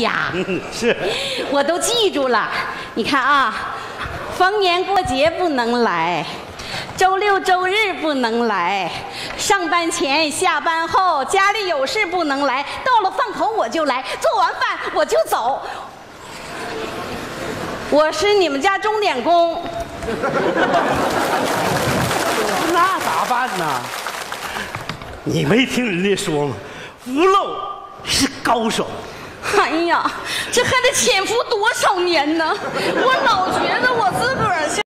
家。嗯，是。我都记住了。你看啊，逢年过节不能来，周六周日不能来，上班前下班后家里有事不能来，到了饭口我就来，做完饭我就走。我是你们家钟点工。那咋办呢？你没听人家说吗？福漏是高手。哎呀，这还得潜伏多少年呢？我老觉得我自个儿。